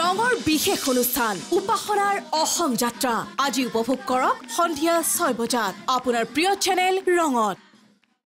ৰঙৰ বিশেষ অনুষ্ঠান উপাসনাৰ অসম যাত্ৰা আজি উপভোগ কৰক সন্ধিয়া 6 বজাত আপোনাৰ প্ৰিয় চেনেল ৰঙত।